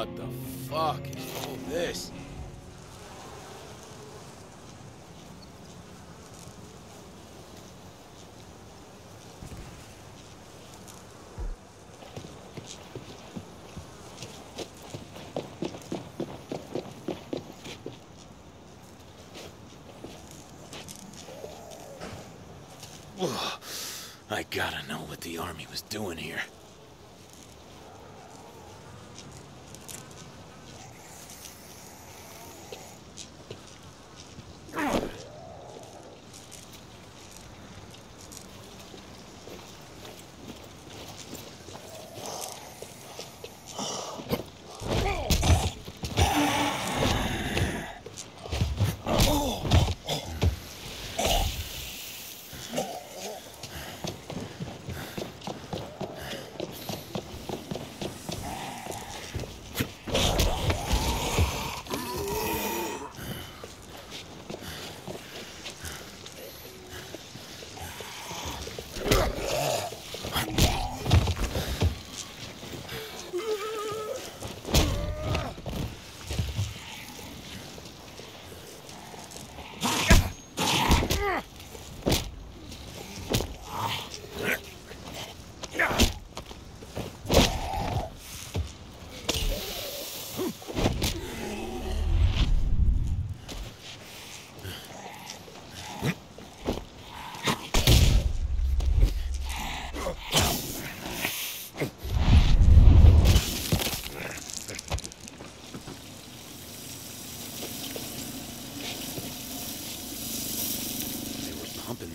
What the fuck is all this? I gotta know what the army was doing here.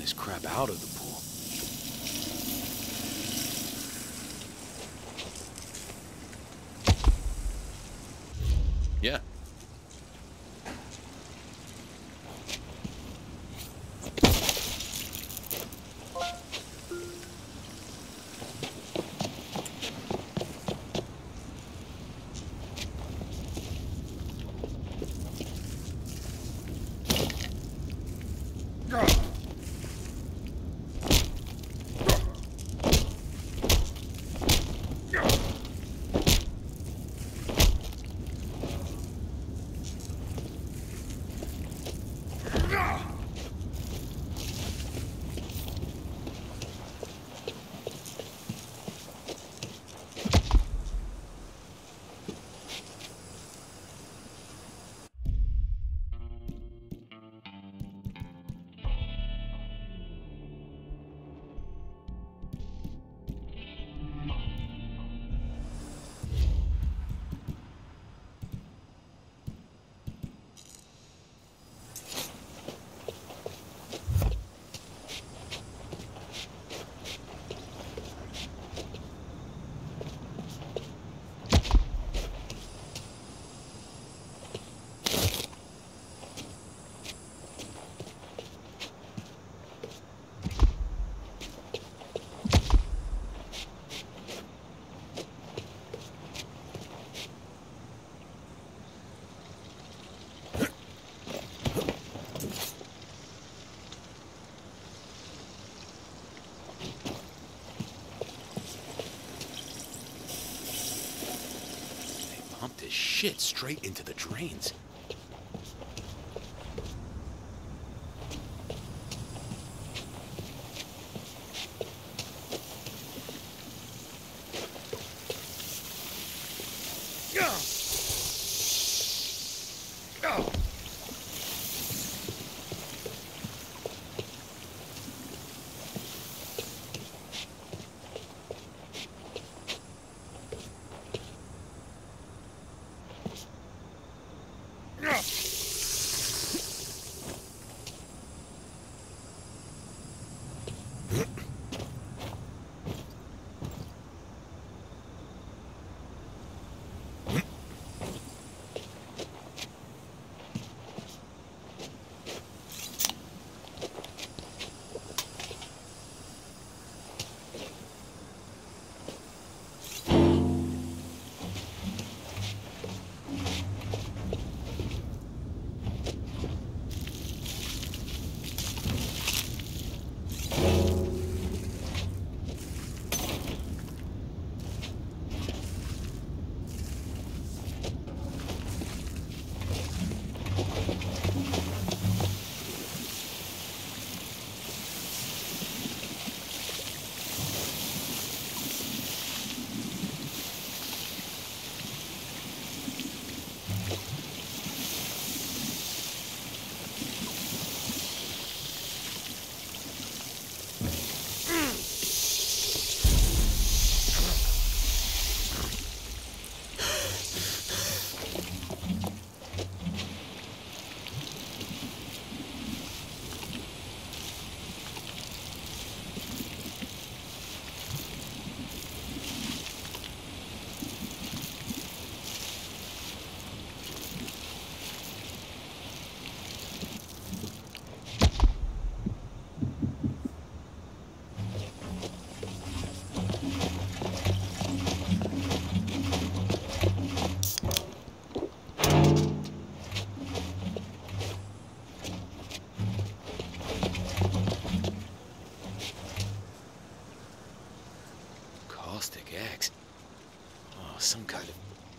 This crap out of the pool. Yeah. This shit straight into the drains.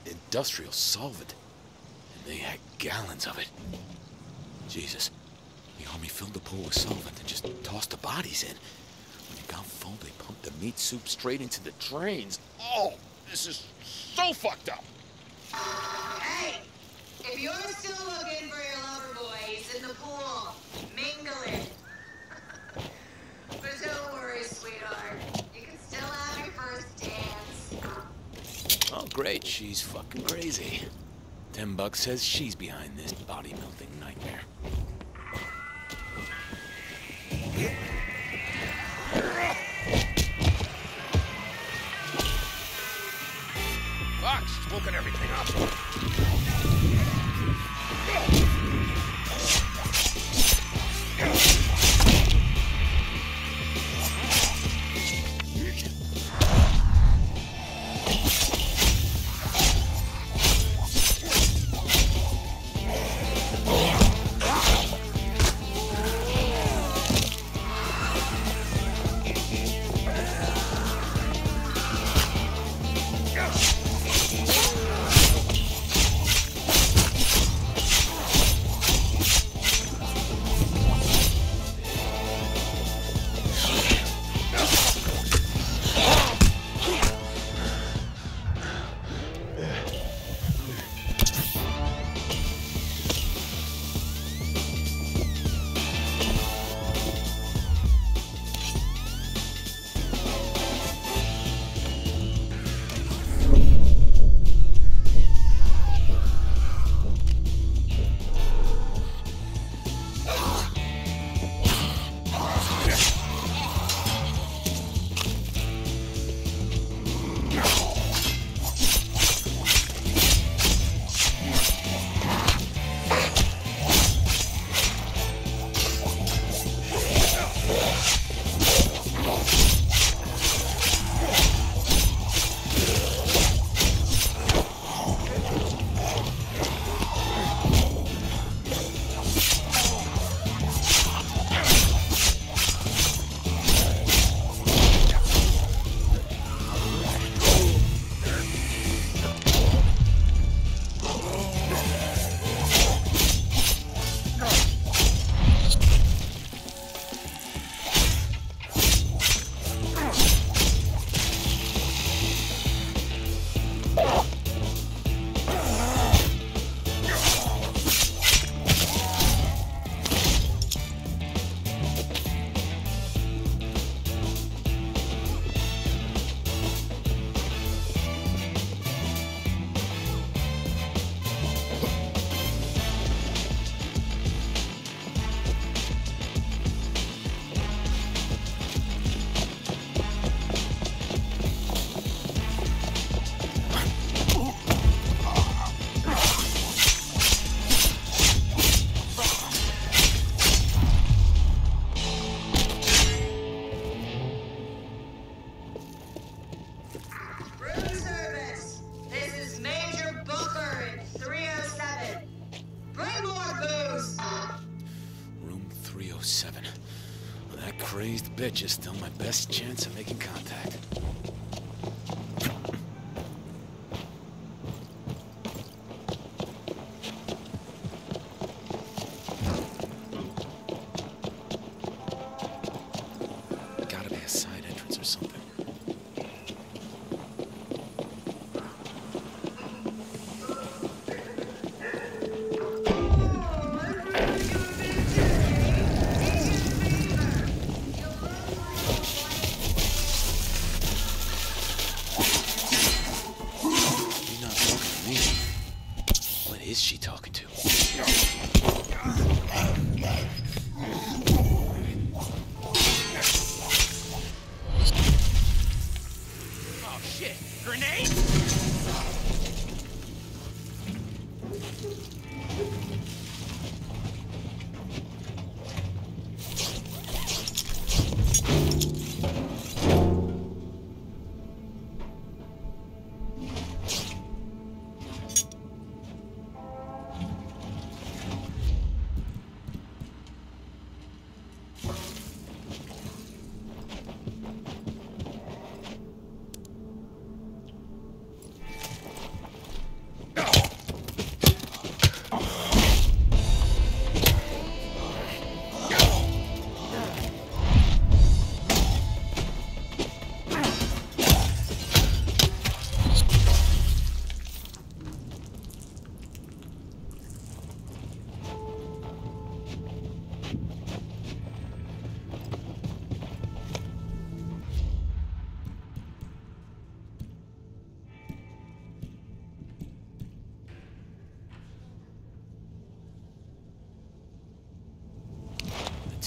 industrial solvent. And they had gallons of it. Jesus, the army filled the pool with solvent and just tossed the bodies in. When it got full, they pumped the meat soup straight into the drains. Oh, this is so fucked up. Hey, if you're still looking for your lover boy, he's in the pool, mingling. But don't worry, sweetheart. You can still have your first dance. Oh, great. She's fucking crazy. Tim Buck says she's behind this body-melting nightmare. Fuck, she's woken everything up. Crazed bitch is still my best chance of making contact. Gotta be a side entrance or something. Is she talking to? Oh shit! Grenade!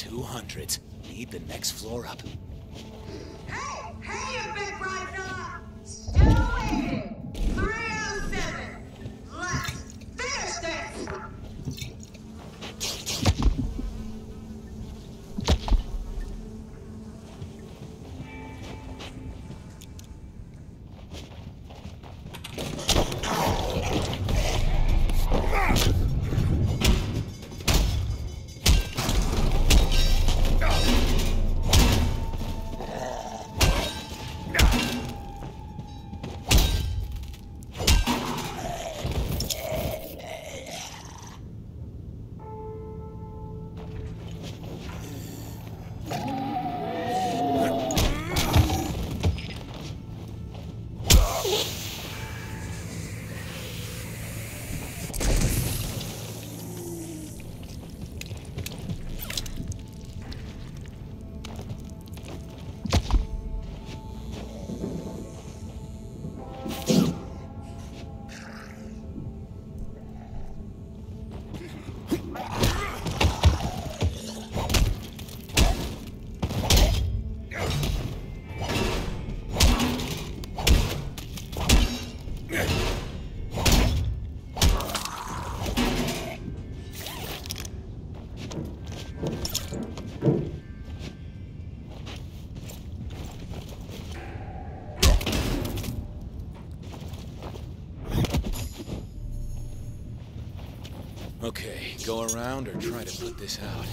200. Need the next floor up. Hey! Hey, you big rider! Still waiting! 307! Let's finish this! Okay, go around or try to put this out.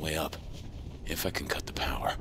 way up, if I can cut the power.